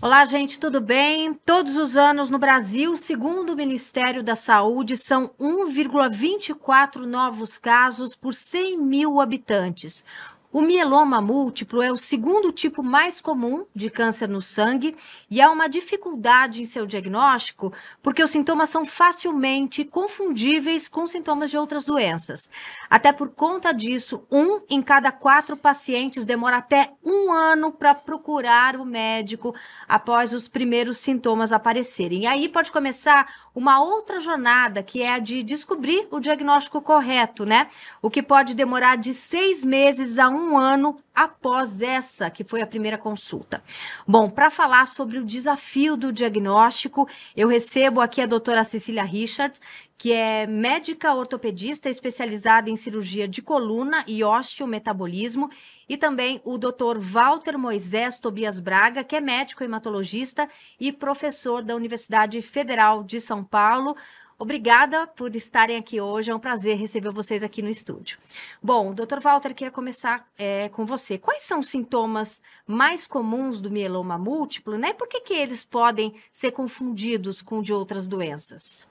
Olá, gente, tudo bem? Todos os anos no Brasil, segundo o Ministério da Saúde, são 1,24 novos casos por 100 mil habitantes. O mieloma múltiplo é o segundo tipo mais comum de câncer no sangue e há uma dificuldade em seu diagnóstico porque os sintomas são facilmente confundíveis com sintomas de outras doenças. Até por conta disso, 1 em cada 4 pacientes demora até 1 ano para procurar o médico após os primeiros sintomas aparecerem. E aí pode começar uma outra jornada, que é a de descobrir o diagnóstico correto, né? O que pode demorar de 6 meses a 1 ano após essa, que foi a primeira consulta. Bom, para falar sobre o desafio do diagnóstico, eu recebo aqui a doutora Cecília Richards, que é médica ortopedista especializada em cirurgia de coluna e osteometabolismo, e também o doutor Walter Moisés Tobias Braga, que é médico hematologista e professor da Universidade Federal de São Paulo. Obrigada por estarem aqui hoje, é um prazer receber vocês aqui no estúdio. Bom, doutor Walter, queria começar com você. Quais são os sintomas mais comuns do mieloma múltiplo, né? Por que eles podem ser confundidos com de outras doenças?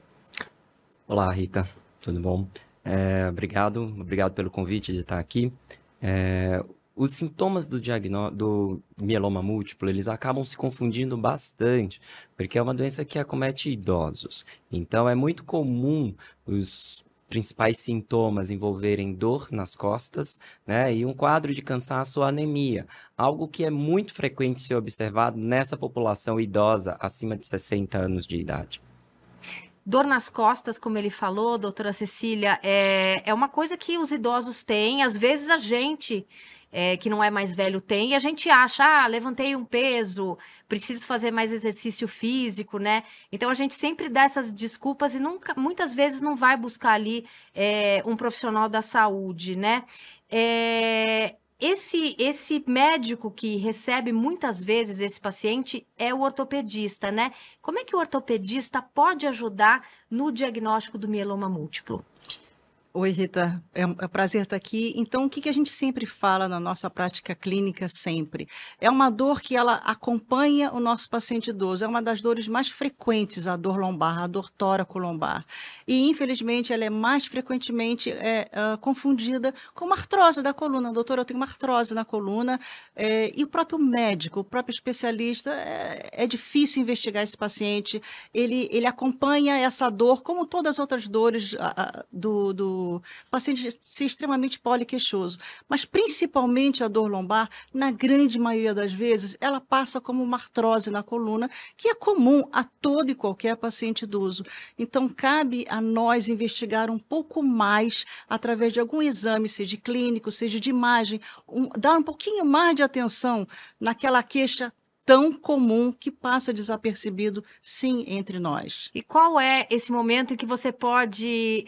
Olá, Rita, tudo bom? Obrigado pelo convite de estar aqui. Os sintomas do mieloma múltiplo, eles acabam se confundindo bastante, porque é uma doença que acomete idosos. Então, é muito comum os principais sintomas envolverem dor nas costas, né, e um quadro de cansaço ou anemia, algo que é muito frequente ser observado nessa população idosa acima de 60 anos de idade. Dor nas costas, como ele falou, doutora Cecília, é uma coisa que os idosos têm, às vezes a gente... que não é mais velho tem, e a gente acha, levantei um peso, preciso fazer mais exercício físico, né? Então, a gente sempre dá essas desculpas e nunca, muitas vezes não vai buscar ali um profissional da saúde, né? Esse médico que recebe muitas vezes esse paciente é o ortopedista, né? Como é que o ortopedista pode ajudar no diagnóstico do mieloma múltiplo? Oi, Rita, é um prazer estar aqui. Então, o que a gente sempre fala na nossa prática clínica sempre? É uma dor que ela acompanha o nosso paciente idoso, é uma das dores mais frequentes, a dor lombar, a dor tóraco-lombar. E, infelizmente, ela é mais frequentemente confundida com artrose da coluna. Doutora, eu tenho uma artrose na coluna, e o próprio médico, o próprio especialista, é difícil investigar esse paciente. Ele acompanha essa dor, como todas as outras dores do paciente ser extremamente poliqueixoso, mas principalmente a dor lombar, na grande maioria das vezes, ela passa como uma artrose na coluna, que é comum a todo e qualquer paciente idoso. Então, cabe a nós investigar um pouco mais, através de algum exame, seja clínico, seja de imagem, dar um pouquinho mais de atenção naquela queixa tão comum que passa desapercebido, sim, entre nós. E qual é esse momento em que você pode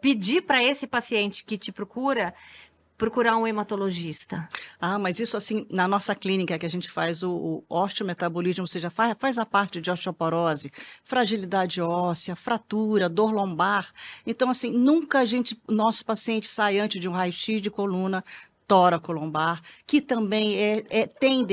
pedir para esse paciente que te procurar um hematologista? Mas isso assim, na nossa clínica que a gente faz o osteometabolismo, ou seja, faz a parte de osteoporose, fragilidade óssea, fratura, dor lombar. Então, assim, nunca nosso paciente sai antes de um raio-x de coluna, tóraco-lombar, que também tem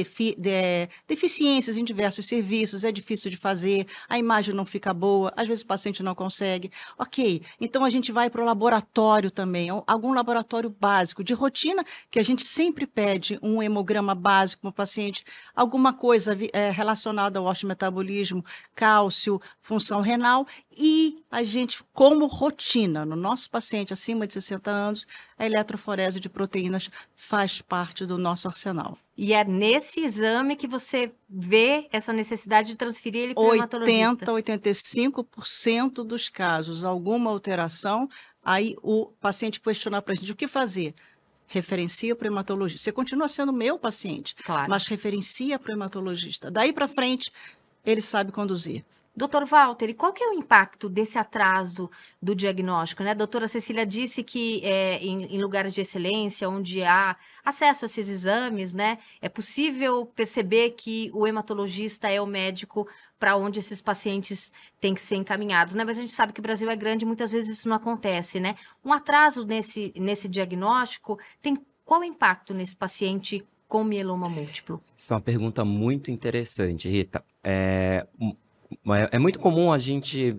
deficiências em diversos serviços, é difícil de fazer, a imagem não fica boa, às vezes o paciente não consegue. Ok, então a gente vai para o laboratório também, algum laboratório básico, de rotina, que a gente sempre pede um hemograma básico para o paciente, alguma coisa relacionada ao osteometabolismo, cálcio, função renal, e a gente, como rotina, no nosso paciente acima de 60 anos, a eletroforese de proteínas faz parte do nosso arsenal. E é nesse exame que você vê essa necessidade de transferir ele para o hematologista? 80% a 85% dos casos, alguma alteração, aí o paciente questionar para a gente o que fazer. Referencia para o hematologista. Você continua sendo meu paciente, claro, mas referencia para o hematologista. Daí para frente, ele sabe conduzir. Doutor Walter, e qual que é o impacto desse atraso do diagnóstico, né? A doutora Cecília disse que em lugares de excelência, onde há acesso a esses exames, né, é possível perceber que o hematologista é o médico para onde esses pacientes têm que ser encaminhados, né? Mas a gente sabe que o Brasil é grande e muitas vezes isso não acontece, né? Um atraso nesse diagnóstico, qual o impacto nesse paciente com mieloma múltiplo? Essa é uma pergunta muito interessante, Rita. É muito comum a gente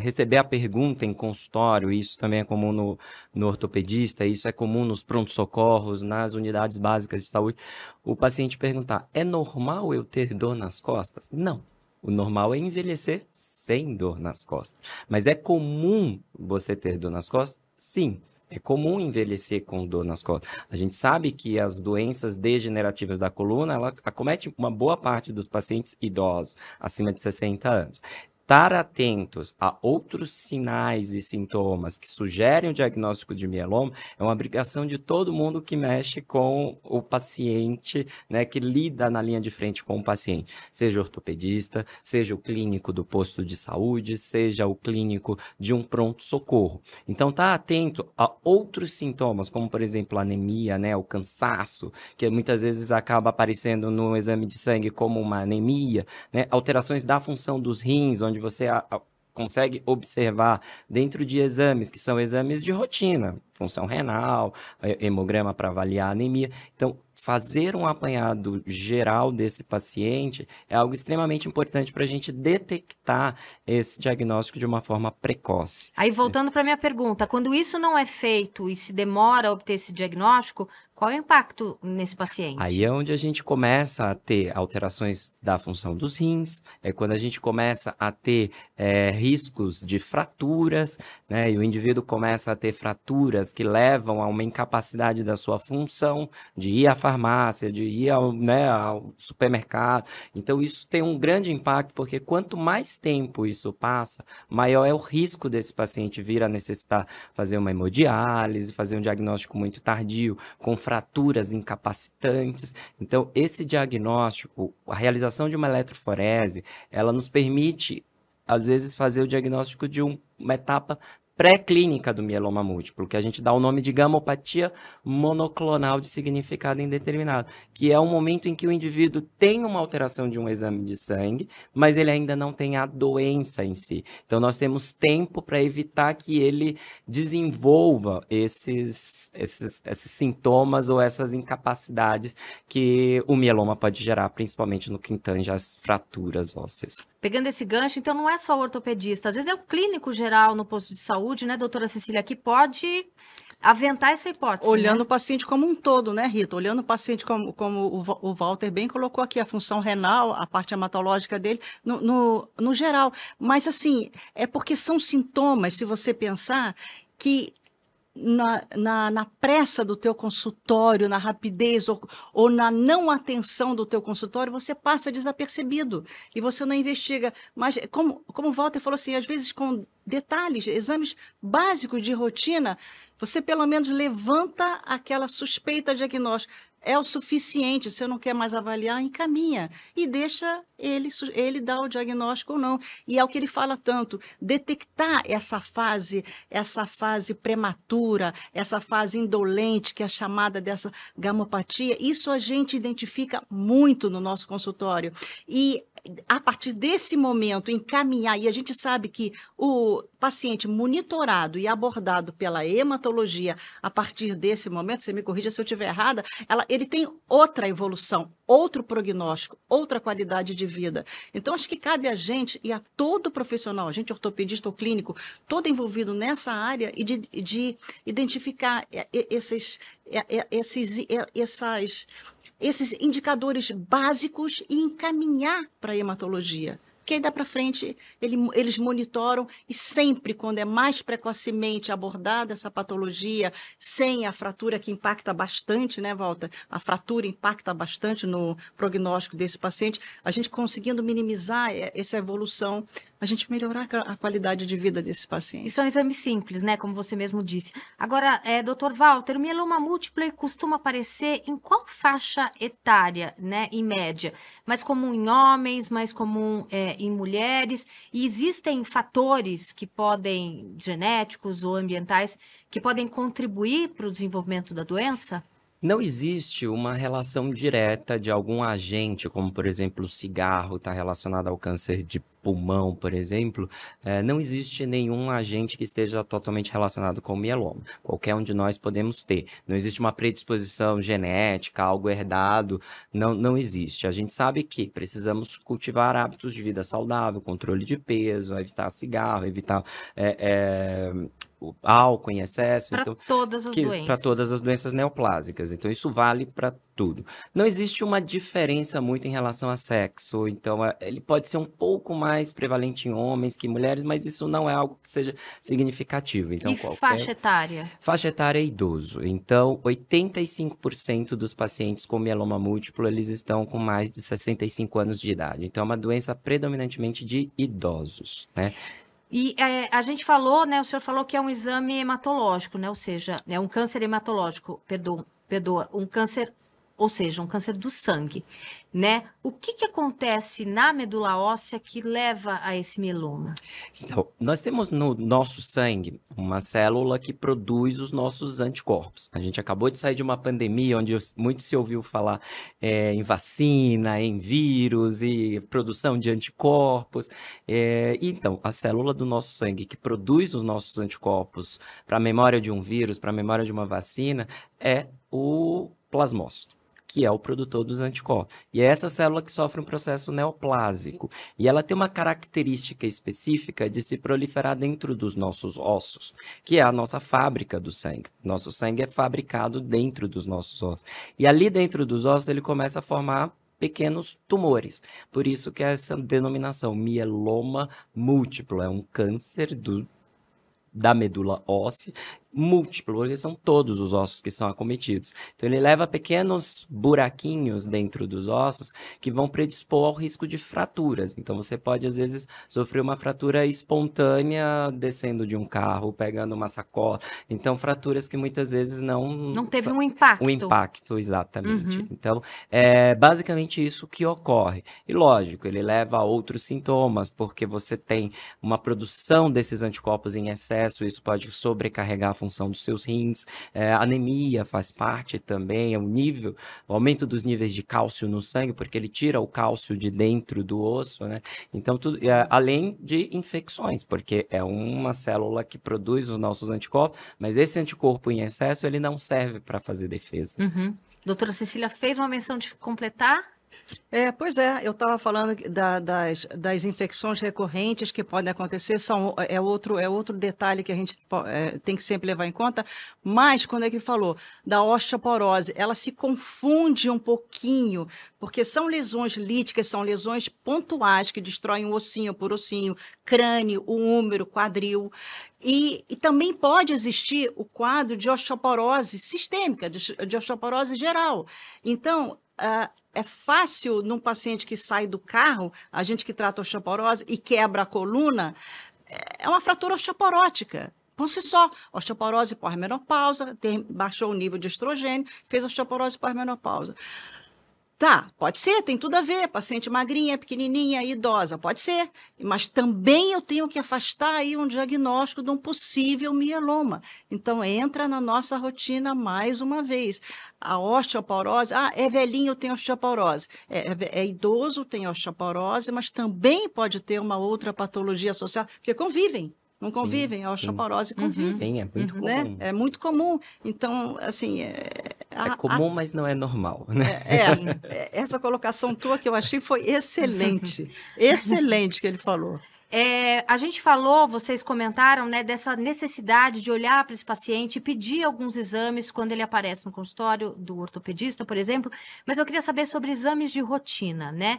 receber a pergunta em consultório, isso também é comum no ortopedista, isso é comum nos pronto-socorros, nas unidades básicas de saúde, o paciente perguntar, é normal eu ter dor nas costas? Não. O normal é envelhecer sem dor nas costas. Mas é comum você ter dor nas costas? Sim. É comum envelhecer com dor nas costas. A gente sabe que as doenças degenerativas da coluna, ela acomete uma boa parte dos pacientes idosos, acima de 60 anos. Estar atentos a outros sinais e sintomas que sugerem o diagnóstico de mieloma é uma obrigação de todo mundo que mexe com o paciente, né, que lida na linha de frente com o paciente, seja o ortopedista, seja o clínico do posto de saúde, seja o clínico de um pronto-socorro. Então, estar atento a outros sintomas, como, por exemplo, a anemia, né, o cansaço, que muitas vezes acaba aparecendo no exame de sangue como uma anemia, né, alterações da função dos rins, onde você consegue observar dentro de exames, que são exames de rotina, função renal, hemograma para avaliar a anemia. Então, fazer um apanhado geral desse paciente é algo extremamente importante para a gente detectar esse diagnóstico de uma forma precoce. Aí, voltando para a minha pergunta, quando isso não é feito e se demora a obter esse diagnóstico, qual é o impacto nesse paciente? Aí é onde a gente começa a ter alterações da função dos rins, é quando a gente começa a ter riscos de fraturas, né? E o indivíduo começa a ter fraturas que levam a uma incapacidade da sua função de ir à farmácia, de ir ao supermercado. Então, isso tem um grande impacto, porque quanto mais tempo isso passa, maior é o risco desse paciente vir a necessitar fazer uma hemodiálise, fazer um diagnóstico muito tardio, com fraturas incapacitantes. Então, esse diagnóstico, a realização de uma eletroforese, ela nos permite, às vezes, fazer o diagnóstico de uma etapa pré-clínica do mieloma múltiplo, que a gente dá o nome de gamopatia monoclonal de significado indeterminado, que é um momento em que o indivíduo tem uma alteração de um exame de sangue, mas ele ainda não tem a doença em si. Então, nós temos tempo para evitar que ele desenvolva esses sintomas ou essas incapacidades que o mieloma pode gerar, principalmente no que tange as fraturas ósseas. Pegando esse gancho, então não é só o ortopedista, às vezes é o clínico geral no posto de saúde, né, doutora Cecília, que pode aventar essa hipótese. Olhando, né, o paciente como um todo, né, Rita? Olhando o paciente como o Walter bem colocou aqui, a função renal, a parte hematológica dele, no geral. Mas, assim, é porque são sintomas, se você pensar, que na pressa do teu consultório, na rapidez ou na não atenção do teu consultório, você passa desapercebido e você não investiga. Mas, como o Walter falou assim, às vezes com detalhes, exames básicos de rotina, você pelo menos levanta aquela suspeita diagnóstica. É o suficiente, se eu não quer mais avaliar, encaminha e deixa ele dar o diagnóstico ou não. E é o que ele fala tanto, detectar essa fase prematura, essa fase indolente, que é a chamada dessa gamopatia, isso a gente identifica muito no nosso consultório. E a partir desse momento, encaminhar, e a gente sabe que o paciente monitorado e abordado pela hematologia, a partir desse momento, você me corrija se eu estiver errada, ele tem outra evolução, outro prognóstico, outra qualidade de vida. Então, acho que cabe a gente e a todo profissional, a gente ortopedista ou clínico, todo envolvido nessa área, e de identificar esses indicadores básicos e encaminhar para a hematologia. Porque aí dá para frente, eles monitoram, e sempre, quando é mais precocemente abordada essa patologia, sem a fratura, que impacta bastante, né, Walter? A fratura impacta bastante no prognóstico desse paciente. A gente conseguindo minimizar essa evolução, a gente melhorar a qualidade de vida desse paciente. E são exames simples, né, como você mesmo disse. Agora, doutor Walter, o mieloma múltiplo costuma aparecer em qual faixa etária, né, em média? Mais comum em homens, mais comum em mulheres, e existem fatores que podem, genéticos ou ambientais, que podem contribuir para o desenvolvimento da doença? Não existe uma relação direta de algum agente, como, por exemplo, o cigarro está relacionado ao câncer de pulmão, por exemplo, não existe nenhum agente que esteja totalmente relacionado com o mieloma. Qualquer um de nós podemos ter. Não existe uma predisposição genética, algo herdado, não existe. A gente sabe que precisamos cultivar hábitos de vida saudável, controle de peso, evitar cigarro, evitar álcool em excesso. Para então, todas as doenças. Para todas as doenças neoplásicas. Então, isso vale para tudo. Não existe uma diferença muito em relação a sexo, então ele pode ser um pouco mais prevalente em homens que em mulheres, mas isso não é algo que seja significativo. Então, e qualquer... faixa etária? Faixa etária é idoso. Então, 85% dos pacientes com mieloma múltiplo, eles estão com mais de 65 anos de idade. Então, é uma doença predominantemente de idosos, né? E a gente falou, né, o senhor falou que é um exame hematológico, né, ou seja, é um câncer hematológico, perdoa, um câncer... ou seja, um câncer do sangue, né? O que que acontece na medula óssea que leva a esse mieloma? Então, nós temos no nosso sangue uma célula que produz os nossos anticorpos. A gente acabou de sair de uma pandemia onde muito se ouviu falar em vacina, em vírus e produção de anticorpos. Então, a célula do nosso sangue que produz os nossos anticorpos para a memória de um vírus, para a memória de uma vacina, é o plasmócito, que é o produtor dos anticorpos. E é essa célula que sofre um processo neoplásico. E ela tem uma característica específica de se proliferar dentro dos nossos ossos, que é a nossa fábrica do sangue. Nosso sangue é fabricado dentro dos nossos ossos. E ali dentro dos ossos ele começa a formar pequenos tumores. Por isso que é essa denominação mieloma múltiplo. É um câncer da medula óssea, múltiplo, porque são todos os ossos que são acometidos. Então, ele leva pequenos buraquinhos dentro dos ossos que vão predispor ao risco de fraturas. Então, você pode, às vezes, sofrer uma fratura espontânea descendo de um carro, pegando uma sacola. então, fraturas que muitas vezes não teve um impacto. Um impacto, exatamente. Uhum. Então, é basicamente isso que ocorre. E, lógico, ele leva a outros sintomas, porque você tem uma produção desses anticorpos em excesso, isso pode sobrecarregar a função dos seus rins, anemia faz parte também, o aumento dos níveis de cálcio no sangue, porque ele tira o cálcio de dentro do osso, né? Então, além de infecções, porque é uma célula que produz os nossos anticorpos, mas esse anticorpo em excesso, ele não serve para fazer defesa. Uhum. Doutora Cecília fez uma menção de completar? Pois é, eu estava falando das infecções recorrentes que podem acontecer, é outro detalhe que a gente tem que sempre levar em conta, mas quando é que falou da osteoporose, ela se confunde um pouquinho, porque são lesões líticas, são lesões pontuais que destroem o ossinho por ossinho, crânio, o úmero, quadril, e também pode existir o quadro de osteoporose sistêmica, de osteoporose geral. Então, é fácil, num paciente que sai do carro, a gente que trata osteoporose e quebra a coluna, é uma fratura osteoporótica. Por si só, osteoporose pós-menopausa, baixou o nível de estrogênio, fez osteoporose pós-menopausa. Tá, pode ser, tem tudo a ver, paciente magrinha, pequenininha, idosa, pode ser. Mas também eu tenho que afastar aí um diagnóstico de um possível mieloma. Então, entra na nossa rotina mais uma vez. A osteoporose, é velhinho, tem osteoporose. É idoso, tem osteoporose, mas também pode ter uma outra patologia associada, porque convivem. Não convivem, a osteoporose convive. Sim, é muito comum. Né? É muito comum. Então, assim... É comum, mas não é normal, né? Essa colocação tua que eu achei foi excelente. Excelente que ele falou. A gente falou, vocês comentaram, né, dessa necessidade de olhar para esse paciente e pedir alguns exames quando ele aparece no consultório do ortopedista, por exemplo. Mas eu queria saber sobre exames de rotina, né?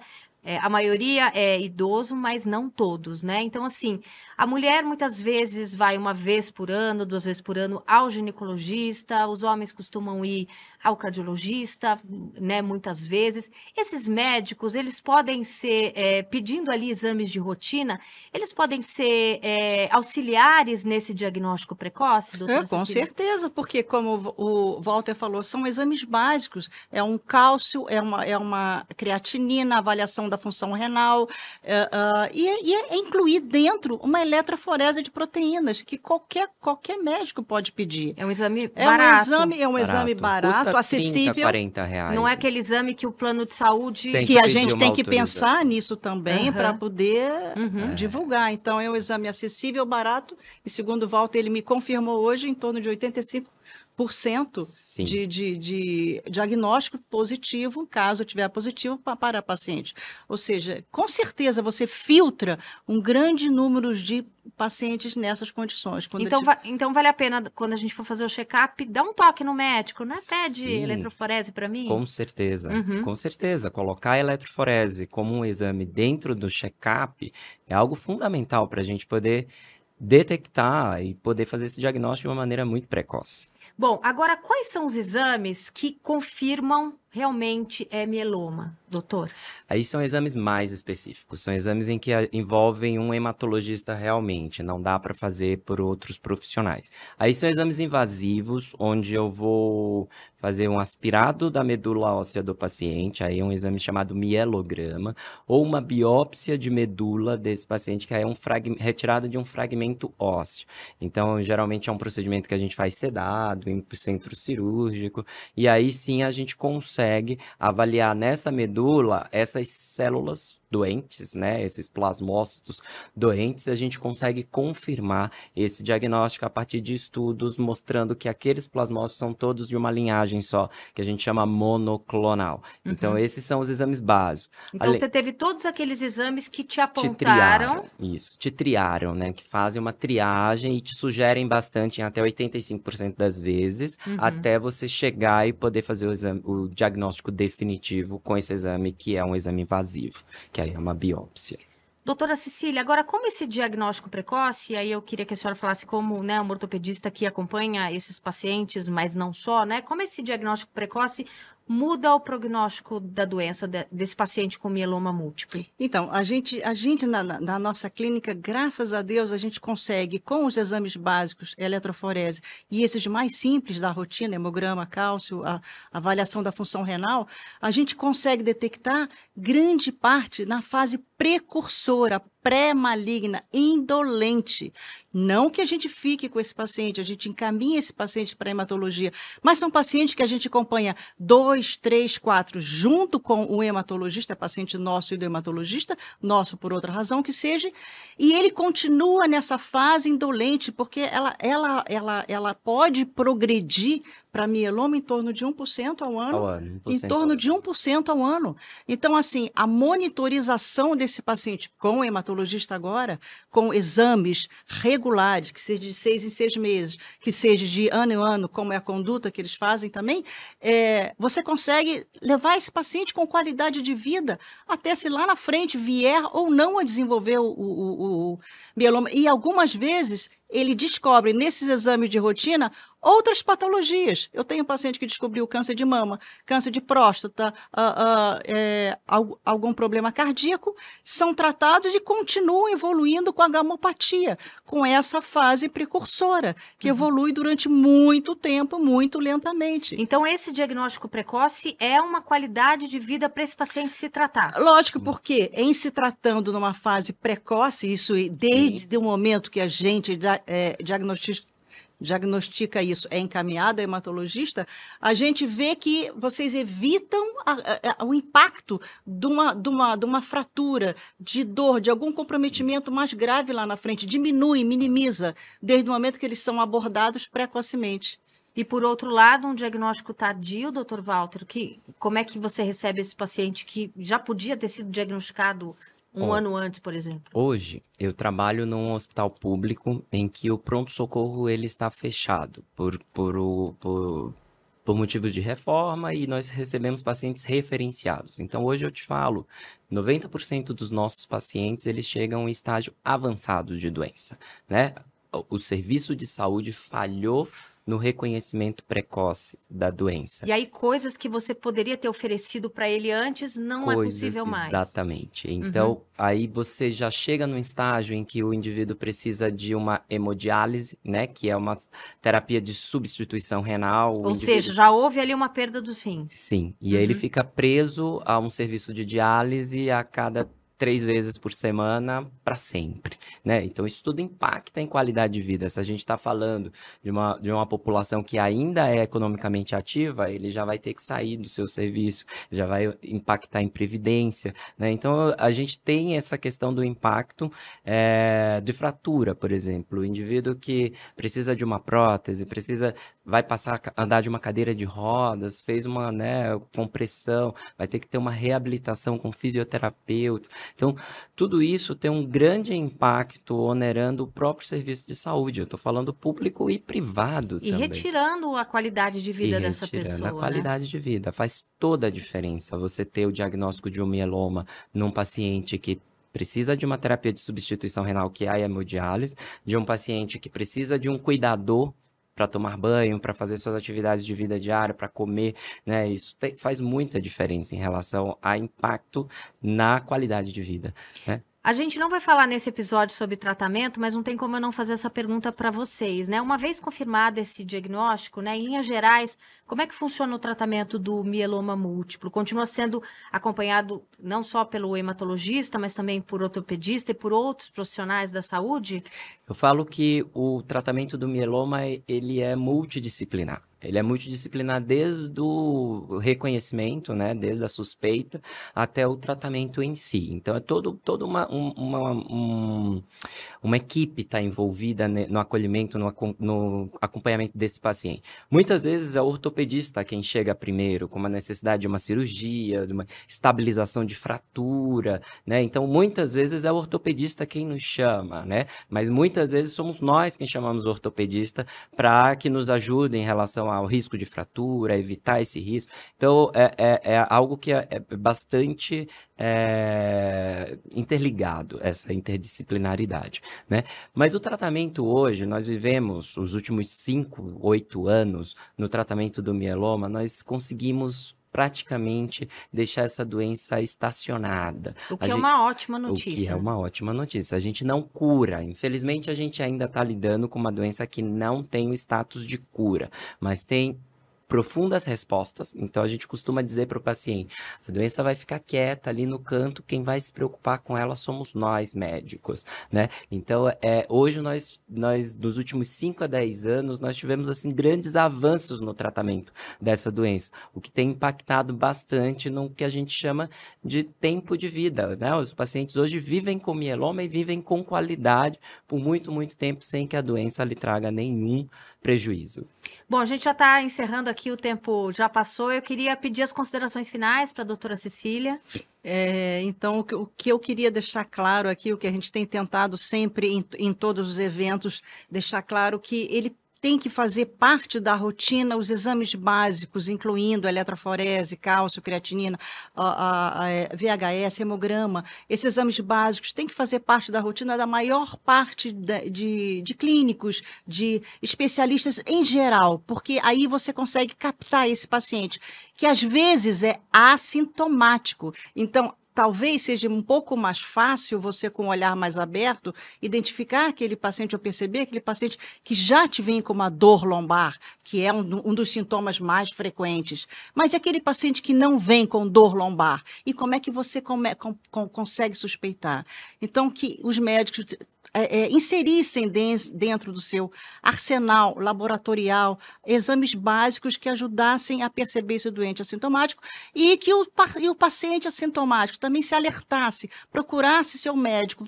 A maioria é idoso, mas não todos, né? Então, assim, a mulher muitas vezes vai uma vez por ano, duas vezes por ano ao ginecologista, os homens costumam ir ao cardiologista, né? Muitas vezes. Esses médicos, eles podem ser, pedindo ali exames de rotina, eles podem ser auxiliares nesse diagnóstico precoce, doutora Cecília? Com certeza, porque como o Walter falou, são exames básicos, é um cálcio, é uma creatinina, avaliação da função renal, e incluir dentro uma eletroforese de proteínas, que qualquer médico pode pedir. É um exame barato. É um exame barato, custa acessível. 30, 40 reais. Não é aquele exame que o plano de saúde... Que a gente tem que pensar nisso também, para poder divulgar. Então, é um exame acessível, barato, e segundo o Walter, ele me confirmou hoje, em torno de 85% de diagnóstico positivo, caso tiver positivo, para a paciente. Ou seja, com certeza você filtra um grande número de pacientes nessas condições. Então vale a pena, quando a gente for fazer o check-up, dar um toque no médico, né? Pede eletroforese para mim? Com certeza, com certeza. Colocar a eletroforese como um exame dentro do check-up é algo fundamental para a gente poder detectar e poder fazer esse diagnóstico de uma maneira muito precoce. Bom, agora, quais são os exames que confirmam realmente é mieloma, doutor? Aí são exames mais específicos, são exames em que envolvem um hematologista realmente, não dá para fazer por outros profissionais. Aí são exames invasivos, onde eu vou fazer um aspirado da medula óssea do paciente, aí é um exame chamado mielograma, ou uma biópsia de medula desse paciente, que aí é retirada de um fragmento ósseo. Então, geralmente é um procedimento que a gente faz sedado, em centro cirúrgico, e aí sim a gente consegue avaliar nessa medula essas células doentes, né, esses plasmócitos doentes, a gente consegue confirmar esse diagnóstico a partir de estudos mostrando que aqueles plasmócitos são todos de uma linhagem só, que a gente chama monoclonal. Então, esses são os exames básicos. Então, você teve todos aqueles exames que te apontaram... Te triaram, né, que fazem uma triagem e te sugerem bastante, em até 85% das vezes, até você chegar e poder fazer o diagnóstico definitivo com esse exame, que é um exame invasivo, que aí é uma biópsia. Doutora Cecília, agora, como esse diagnóstico precoce, aí eu queria que a senhora falasse como, né, uma ortopedista que acompanha esses pacientes, mas não só, né, como esse diagnóstico precoce muda o prognóstico da doença desse paciente com mieloma múltiplo? Então, a gente na nossa clínica, graças a Deus, a gente consegue, com os exames básicos, eletroforese, e esses mais simples da rotina, hemograma, cálcio, a avaliação da função renal, a gente consegue detectar grande parte na fase precursora, pré-maligna, indolente. Não que a gente fique com esse paciente, a gente encaminha esse paciente para a hematologia, mas são pacientes que a gente acompanha 2, 3, 4, junto com o hematologista, paciente nosso e do hematologista, nosso por outra razão que seja, e ele continua nessa fase indolente, porque ela pode progredir para mieloma em torno de 1% ao ano, de 1% ao ano. Então, assim, a monitorização desse paciente com o hematologista agora, com exames regulares, que seja de 6 em 6 meses, que seja de ano em ano, como é a conduta que eles fazem também, você consegue levar esse paciente com qualidade de vida até se lá na frente vier ou não a desenvolver o mieloma. E algumas vezes ele descobre nesses exames de rotina outras patologias. Eu tenho um paciente que descobriu câncer de mama, câncer de próstata, algum problema cardíaco, são tratados e continuam evoluindo com a gamopatia, com essa fase precursora, que evolui durante muito tempo, muito lentamente. Então, esse diagnóstico precoce é uma qualidade de vida para esse paciente se tratar? Lógico, porque em se tratando numa fase precoce, isso desde o momento que a gente diagnostica isso, é encaminhado a hematologista, a gente vê que vocês evitam o impacto de uma fratura, de dor, de algum comprometimento mais grave lá na frente, diminui, minimiza, desde o momento que eles são abordados precocemente. E, por outro lado, um diagnóstico tardio, doutor Walter, como é que você recebe esse paciente que já podia ter sido diagnosticado um ano antes, por exemplo? Hoje, eu trabalho num hospital público em que o pronto-socorro ele está fechado por motivos de reforma, e nós recebemos pacientes referenciados. Então, hoje eu te falo, 90% dos nossos pacientes eles chegam em estágio avançado de doença, né? O serviço de saúde falhou no reconhecimento precoce da doença. E aí coisas que você poderia ter oferecido para ele antes não coisas, é possível mais. Exatamente. Então, aí você já chega num estágio em que o indivíduo precisa de uma hemodiálise, né? Que é uma terapia de substituição renal. Ou seja, já houve ali uma perda dos rins. Sim. E aí ele fica preso a um serviço de diálise a cada 3 vezes por semana para sempre, né? Então, isso tudo impacta em qualidade de vida. Se a gente está falando de uma população que ainda é economicamente ativa, ele já vai ter que sair do seu serviço, já vai impactar em previdência, né? Então, a gente tem essa questão do impacto de fratura, por exemplo. O indivíduo que precisa de uma prótese, vai passar a andar de uma cadeira de rodas, fez uma compressão, vai ter que ter uma reabilitação com fisioterapeuta. Então, tudo isso tem um grande impacto onerando o próprio serviço de saúde. Eu estou falando público e privado também. E retirando a qualidade de vida dessa pessoa. Retirando a qualidade de vida. Faz toda a diferença você ter o diagnóstico de um mieloma num paciente que precisa de uma terapia de substituição renal, que é a hemodiálise, de um paciente que precisa de um cuidador para tomar banho, para fazer suas atividades de vida diária, para comer, né? Isso faz muita diferença em relação a impacto na qualidade de vida, né? A gente não vai falar nesse episódio sobre tratamento, mas não tem como eu não fazer essa pergunta para vocês, né? Uma vez confirmado esse diagnóstico, né, em linhas gerais, como é que funciona o tratamento do mieloma múltiplo? Continua sendo acompanhado não só pelo hematologista, mas também por ortopedista e por outros profissionais da saúde? Eu falo que o tratamento do mieloma, ele é multidisciplinar. Ele é multidisciplinar desde o reconhecimento, né, desde a suspeita até o tratamento em si. Então, é toda uma equipe está envolvida no acolhimento, no acompanhamento desse paciente. Muitas vezes é o ortopedista quem chega primeiro, com uma necessidade de uma cirurgia, de uma estabilização de fratura, né? Então, muitas vezes é o ortopedista quem nos chama, né? Mas muitas vezes somos nós quem chamamos o ortopedista para que nos ajude em relação ao risco de fratura, evitar esse risco. Então, é algo que é bastante interligado, essa interdisciplinaridade, né? Mas o tratamento hoje, nós vivemos os últimos 5, 8 anos no tratamento do mieloma, nós conseguimos praticamente deixar essa doença estacionada. O que é uma ótima notícia. O que é uma ótima notícia. A gente não cura. Infelizmente, a gente ainda está lidando com uma doença que não tem o status de cura, mas tem profundas respostas. Então, a gente costuma dizer para o paciente, a doença vai ficar quieta ali no canto, quem vai se preocupar com ela somos nós, médicos, né? Então, hoje nós, nos últimos 5 a 10 anos, nós tivemos, assim, grandes avanços no tratamento dessa doença, o que tem impactado bastante no que a gente chama de tempo de vida, né? Os pacientes hoje vivem com mieloma e vivem com qualidade por muito, muito tempo, sem que a doença lhe traga nenhum prejuízo. Bom, a gente já está encerrando aqui, o tempo já passou. Eu queria pedir as considerações finais para a doutora Cecília. Então, o que eu queria deixar claro aqui, o que a gente tem tentado sempre em todos os eventos, deixar claro que ele tem que fazer parte da rotina os exames básicos, incluindo eletroforese, cálcio, creatinina, VHS, hemograma. Esses exames básicos têm que fazer parte da rotina da maior parte de clínicos, de especialistas em geral, porque aí você consegue captar esse paciente, que às vezes é assintomático. Então, talvez seja um pouco mais fácil você, com um olhar mais aberto, identificar aquele paciente ou perceber aquele paciente que já te vem com uma dor lombar, que é um dos sintomas mais frequentes. Mas e aquele paciente que não vem com dor lombar? E como é que você consegue suspeitar? Então, que os médicos inserissem dentro do seu arsenal laboratorial exames básicos que ajudassem a perceber esse doente assintomático e que o paciente assintomático também se alertasse, procurasse seu médico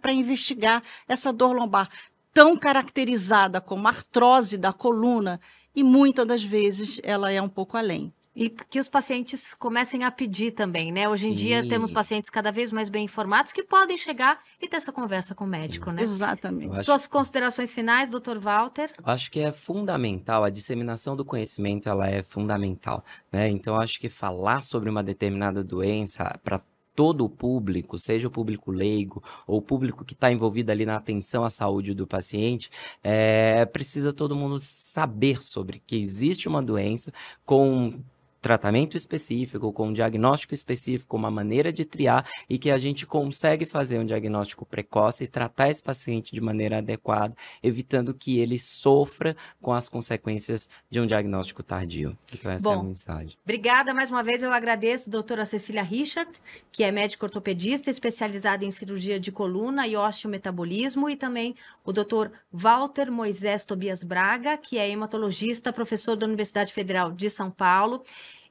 para investigar essa dor lombar tão caracterizada como artrose da coluna e muitas das vezes ela é um pouco além. E que os pacientes comecem a pedir também, né? Hoje em dia temos pacientes cada vez mais bem informados que podem chegar e ter essa conversa com o médico, né? Exatamente. Suas considerações finais, doutor Walter? Acho que é fundamental, a disseminação do conhecimento, ela é fundamental, né? Então, acho que falar sobre uma determinada doença para todo o público, seja o público leigo ou o público que está envolvido ali na atenção à saúde do paciente, precisa todo mundo saber sobre que existe uma doença com tratamento específico, com um diagnóstico específico, uma maneira de triar e que a gente consegue fazer um diagnóstico precoce e tratar esse paciente de maneira adequada, evitando que ele sofra com as consequências de um diagnóstico tardio. Então essa é a mensagem. Obrigada mais uma vez, eu agradeço a doutora Cecília Richards, que é médica ortopedista especializada em cirurgia de coluna e osteometabolismo, e também o doutor Walter Moisés Tobias Braga, que é hematologista, professor da Universidade Federal de São Paulo.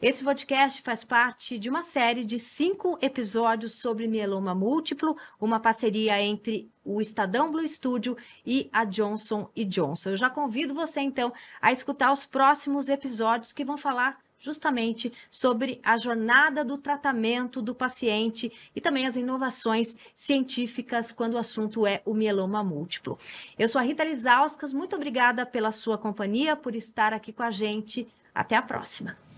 Esse podcast faz parte de uma série de 5 episódios sobre mieloma múltiplo, uma parceria entre o Estadão Blue Studio e a Johnson & Johnson. Eu já convido você, então, a escutar os próximos episódios que vão falar justamente sobre a jornada do tratamento do paciente e também as inovações científicas quando o assunto é o mieloma múltiplo. Eu sou a Rita Lizauskas, muito obrigada pela sua companhia, por estar aqui com a gente. Até a próxima!